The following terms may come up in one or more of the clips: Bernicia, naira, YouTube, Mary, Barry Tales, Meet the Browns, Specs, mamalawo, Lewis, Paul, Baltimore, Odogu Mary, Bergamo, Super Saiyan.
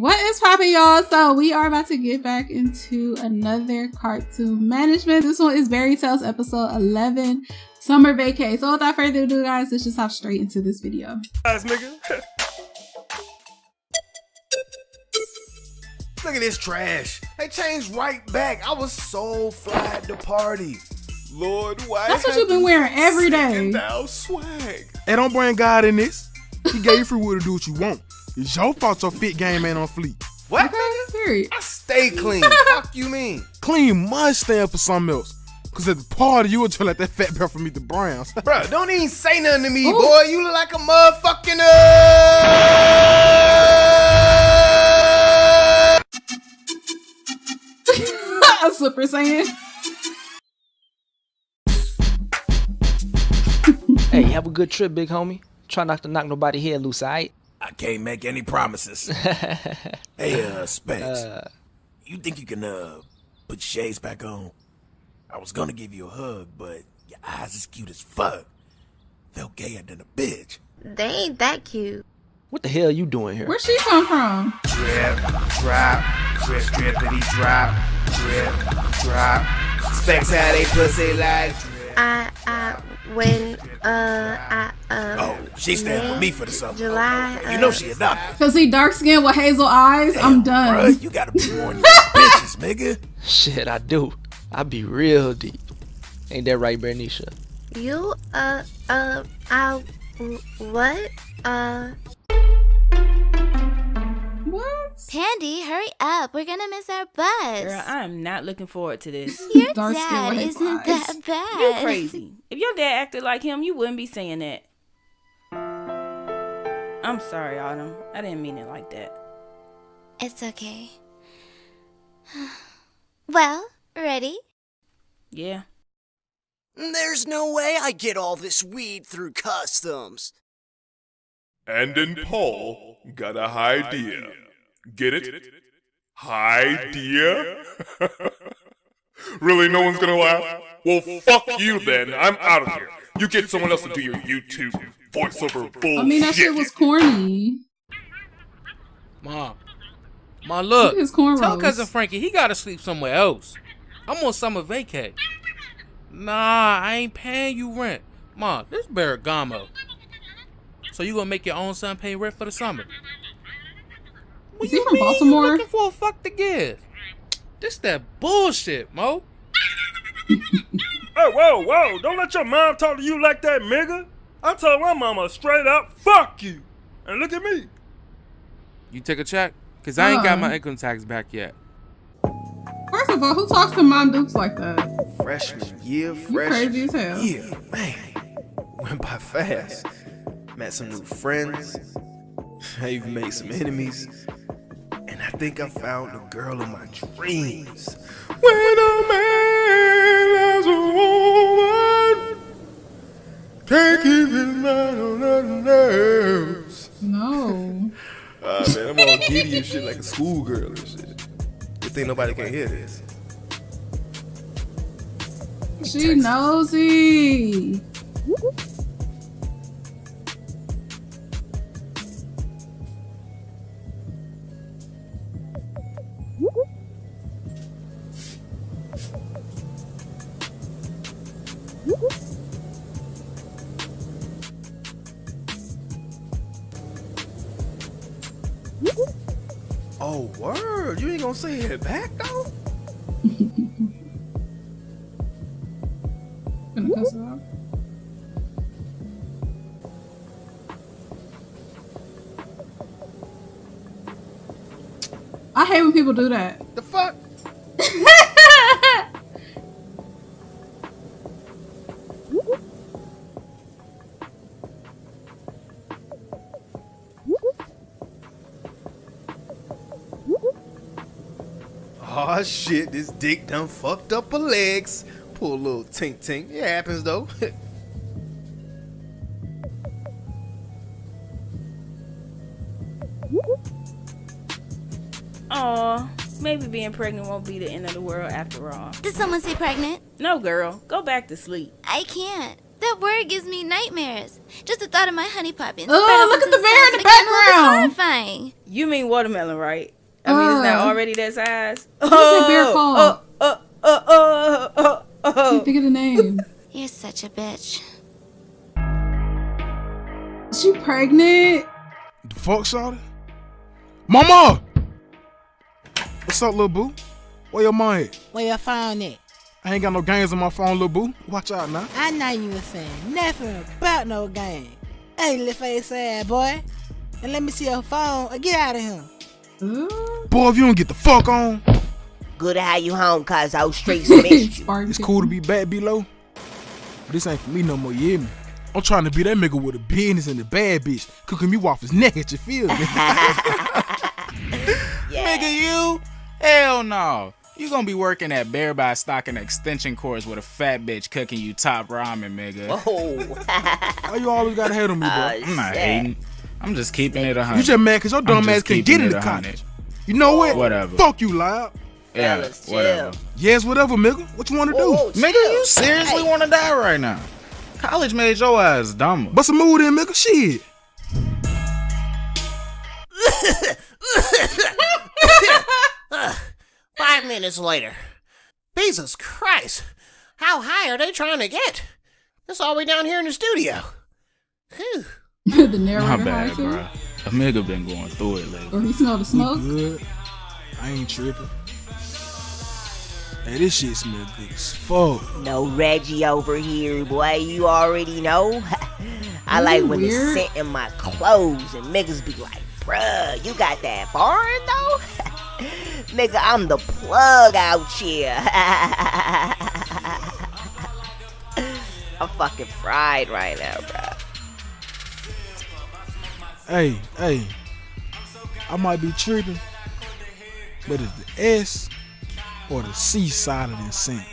What is poppin', y'all? So we are about to get back into another cartoon management. This one is Barry Tales episode 11, Summer Vacay. So without further ado, guys, let's just hop straight into this video. Guys, nigga. Look at this trash. They changed right back. I was so fly at the party. Lord, why? That's what you've been wearing every day. Now swag. Hey, don't bring God in this. He gave you free will to do what you want. It's your fault your fit game ain't on fleek. What? Okay, period. I stay clean. Fuck you mean? Clean must stand for something else. Cause at the party you would feel like that fat girl from Meet the Browns. Bro, don't even say nothing to me, ooh, boy. You look like a motherfucking a Super Saiyan. Hey, have a good trip, big homie. Try not to knock nobody's head loose, alright? I can't make any promises. Hey, Specs, you think you can, put shades back on? I was gonna give you a hug, but your eyes is cute as fuck. Felt gayer than a bitch. They ain't that cute. What the hell are you doing here? Where'd she come from? Drip, drop, drip, drippity, drop, drip, drop. Specs how they pussy like drip. Oh, she stand with me for the summer. July, you know she adopted. Cause he dark skinned with hazel eyes. Damn, I'm done. Bruh, you gotta be warning your bitches, nigga. Shit, I do. I be real deep. Ain't that right, Bernicia? You what? What? Pandy, hurry up. We're gonna miss our bus. Girl, I am not looking forward to this. Your dad isn't that bad. You're crazy. If your dad acted like him, you wouldn't be saying that. I'm sorry, Autumn. I didn't mean it like that. It's okay. Well, ready? Yeah. There's no way I get all this weed through customs. And then Paul got a high idea. Get it? High idea? Really, no one's gonna laugh? Well, fuck you then. I'm out of here. You get someone else to do your YouTube voiceover bullshit. I mean, that shit was corny. Mom. Mom, look. Tell cousin Frankie he gotta sleep somewhere else. I'm on summer vacay. Nah, I ain't paying you rent. Mom, this is Bergamo. So you gonna make your own son pay rent for the summer? What is he from Baltimore? You looking for a fuck to give? This that bullshit, Mo. Hey, whoa, whoa! Don't let your mom talk to you like that, nigga. I told my mama straight up, fuck you, and look at me. You take a check, cause I ain't got my income tax back yet. First of all, who talks to Mom Dukes like that? Freshman year, crazy as hell. Yeah, man, went by fast. Met some new friends, I even made some enemies, and I think I found the girl of my dreams. When a man has a woman, can't keep his mind on nothing else. No. Man, I'm all giddy and shit like a schoolgirl and shit. Good thing nobody can hear this. She nosy. Oh, word. You ain't gonna say it back, though? Gonna cuss it out? I hate when people do that. The fuck? Oh shit, this dick done fucked up her legs. Poor little tink. It happens though. Aw, maybe being pregnant won't be the end of the world after all. Did someone say pregnant? No, girl. Go back to sleep. I can't. That word gives me nightmares. Just the thought of my honey popping. Oh, look at the bear in the background. Horrifying. You mean watermelon, right? I mean, it's not already that size. What does that bear call? Think of the name. You're such a bitch. Is she pregnant? The fuck, Shawty? Mama! What's up, little boo? Where your mom at? Where your phone at? I ain't got no games on my phone, little boo. Watch out now. I know you was saying nothing about no game. Hey, little face ass boy. And let me see your phone or get out of here. Boy, if you don't get the fuck on. Good to have you home, cause those streets miss you. It's cool to be back below. But this ain't for me no more, you hear me? I'm trying to be that nigga with a business and a bad bitch cooking me off his neck at your field. Nigga, you? Hell no. You gonna be working at Bear by stocking extension cords with a fat bitch cooking you top ramen, nigga. Whoa. Why you always gotta hate on me, bro? I'm not hating. I'm just keeping it 100. You just mad cause your dumb ass can't get in the cottage. You know what? Whatever. Fuck you, loud. Yeah, fellas, whatever. Chill. Yes, whatever, nigga. What you wanna do? Nigga, you seriously wanna die right now? College made your ass dumber. But some mood in, nigga. Shit. Minutes later. Jesus Christ! How high are they trying to get? That's all we down here in the studio. Whew. The narrator. My bad, bro. A nigga been going through it lately. Or he smelled the smoke? Good. I ain't tripping. Hey, this shit smell good as fuck. No Reggie over here, boy. You already know. I like when the scent in my clothes and niggas be like, bruh, you got that foreign though? Nigga, I'm the plug out here. I'm fucking fried right now, bro. Hey, I might be tripping, but it's the S or the C side of this scene.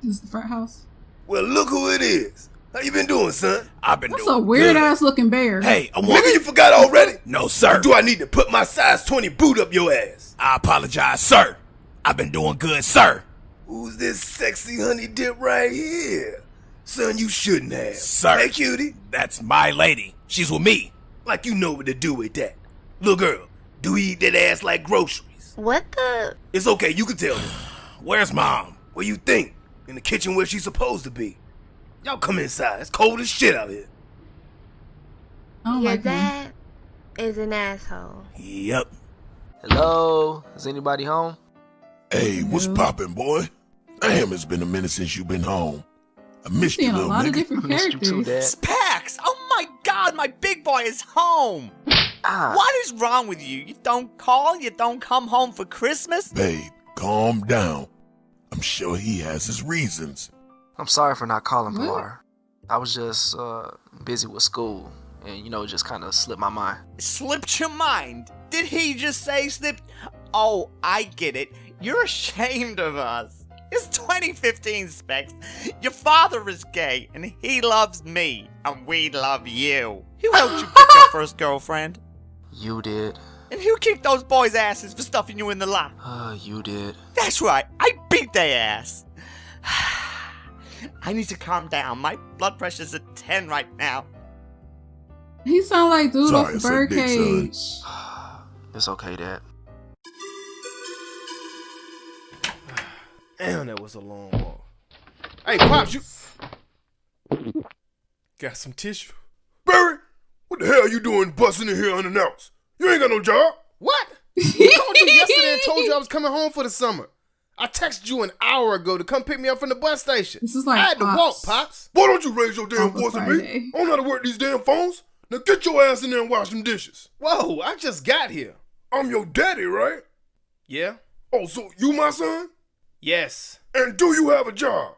This is the frat house. Well, look who it is. How you been doing, son? I've been doing. That's a weird ass looking bear. Hey, nigga, you forgot already? No, sir. Or do I need to put my size 20 boot up your ass? I apologize, sir. I've been doing good, sir. Who's this sexy honey dip right here? Son, you shouldn't have. Sir. Hey, cutie. That's my lady. She's with me. Like you know what to do with that. Little girl, do you eat that ass like groceries? What the? It's okay, you can tell me. Where's mom? What do you think? In the kitchen where she's supposed to be. Y'all come inside. It's cold as shit out here. Oh my God. Your dad is an asshole. Yep. Hello? Is anybody home? Hey, what's poppin', boy? Damn, it's been a minute since you've been home. I missed you, little nigga. A lot of different characters. Specs! Oh my God, my big boy is home! What is wrong with you? You don't call? You don't come home for Christmas? Babe, calm down. I'm sure he has his reasons. I'm sorry for not calling, Pilar. I was just busy with school and, you know, just kind of slipped my mind. Slipped your mind? Did he just say slipped? Oh, I get it. You're ashamed of us. It's 2015, Specs. Your father is gay and he loves me and we love you. Who helped you pick your first girlfriend? You did. And who kicked those boys' asses for stuffing you in the lot? You did. That's right. I beat their ass. I need to calm down. My blood pressure's at 10 right now. He sound like dude off the birdcage. It's okay, Dad. Damn, that was a long walk. Hey, Pops, you got some tissue? Barry, what the hell are you doing busting in here unannounced? You ain't got no job. What? I called you yesterday and told you I was coming home for the summer. I texted you an hour ago to come pick me up from the bus station. This is like I had to walk, Pops. Boy, don't you raise your damn voice at me. I don't know how to work these damn phones. Now get your ass in there and wash them dishes. Whoa, I just got here. I'm your daddy, right? Yeah. Oh, so you my son? Yes. And do you have a job?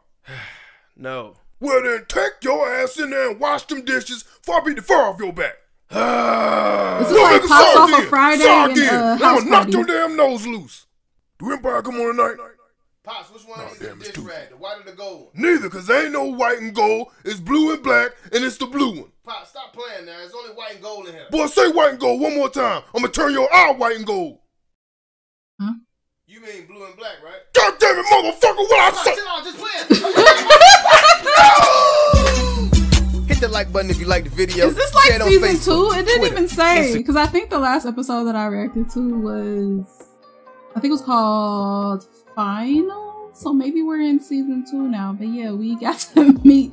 No. Well, then take your ass in there and wash them dishes before I beat the fur off your back. This is like Pops off a Friday and I'm gonna knock your damn nose loose. Do Empire come on tonight? Pops, which one is the dish rag? The white or the gold? Neither, because there ain't no white and gold. It's blue and black, and it's the blue one. Pops, stop playing now. There's only white and gold in here. Boy, say white and gold one more time. I'm going to turn your eye white and gold. You mean blue and black, right? God damn it, motherfucker! What I said? Chill out, just playing. Hit the like button if you like the video. Is this like season 2? It didn't even say, because I think the last episode that I reacted to was, I think it was called Final. So maybe we're in season 2 now. But yeah, we got to meet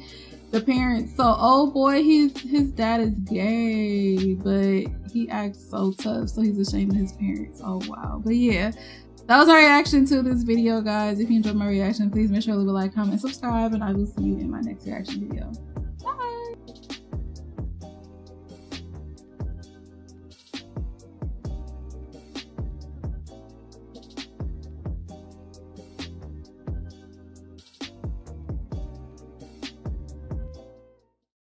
the parents. So oh boy, his dad is gay, but he acts so tough, so he's ashamed of his parents. Oh wow. But yeah, that was our reaction to this video, guys. If you enjoyed my reaction, please make sure to leave a like, comment, subscribe, and I will see you in my next reaction video.